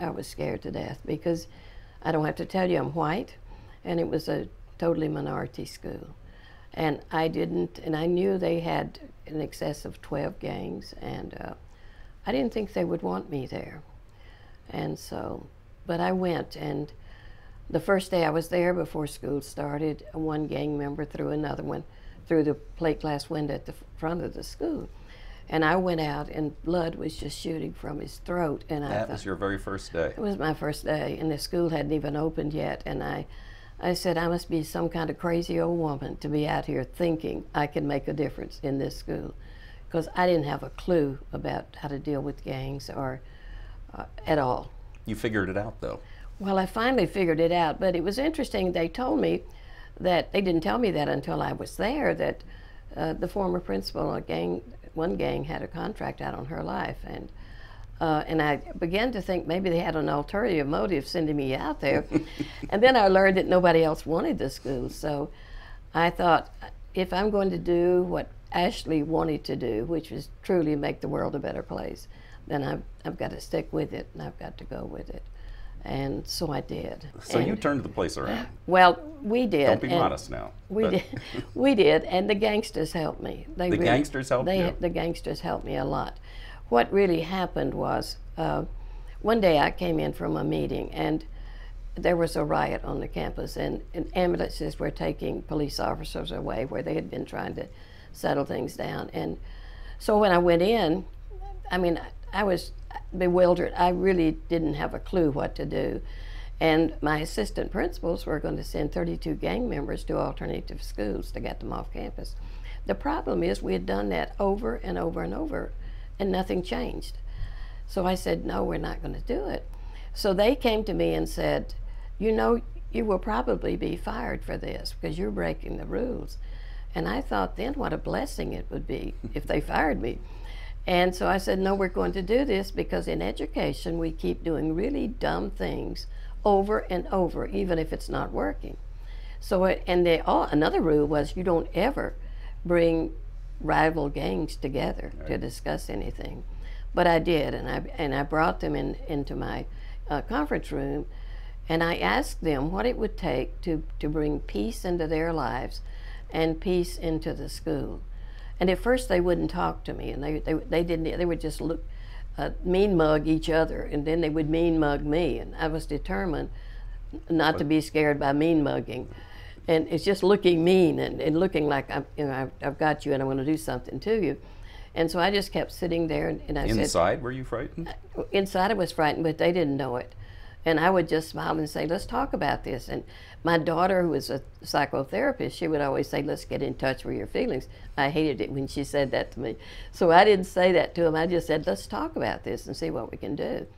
I was scared to death, because I don't have to tell you I'm white, and it was a totally minority school. And I didn't, and I knew they had in excess of 12 gangs, and I didn't think they would want me there. And so, but I went, and the first day I was there before school started, one gang member threw another one through the plate glass window at the front of the school. And I went out, and blood was just shooting from his throat. And I thought, that was your very first day? It was my first day, and the school hadn't even opened yet. And I said, I must be some kind of crazy old woman to be out here thinking I can make a difference in this school, because I didn't have a clue about how to deal with gangs or at all. You figured it out, though. Well, I finally figured it out, but it was interesting. They told me that, they didn't tell me that until I was there, that the former principal of a gang, one gang, had a contract out on her life, and I began to think maybe they had an ulterior motive sending me out there. And then I learned that nobody else wanted the school, so I thought, if I'm going to do what Ashley wanted to do, which was truly make the world a better place, then I've got to stick with it, and I've got to go with it. And so I did. So you turned the place around. Well, we did. Don't be modest now. We did, and the gangsters helped me. The gangsters helped me a lot. What really happened was, one day I came in from a meeting, and there was a riot on the campus, and ambulances were taking police officers away where they had been trying to settle things down. And so when I went in, I mean, I was bewildered. I really didn't have a clue what to do. And my assistant principals were going to send 32 gang members to alternative schools to get them off campus. The problem is we had done that over and over and over, and nothing changed. So I said, no, we're not going to do it. So they came to me and said, you know, you will probably be fired for this because you're breaking the rules. And I thought then what a blessing it would be if they fired me. And so I said, no, we're going to do this because in education we keep doing really dumb things over and over, even if it's not working. So, another rule was you don't ever bring rival gangs together to discuss anything. But I did, and I brought them into my conference room, and I asked them what it would take to bring peace into their lives and peace into the school. And at first they wouldn't talk to me, and they didn't. They would just look, mean mug each other, and then they would mean mug me. And I was determined not to be scared by mean mugging, and it's just looking mean and looking like I've got you and I want to do something to you. And so I just kept sitting there, and I said, inside, were you frightened? Inside I was frightened, but they didn't know it. And I would just smile and say, let's talk about this. And my daughter, who was a psychotherapist, she would always say, let's get in touch with your feelings. I hated it when she said that to me. So I didn't say that to him. I just said, let's talk about this and see what we can do.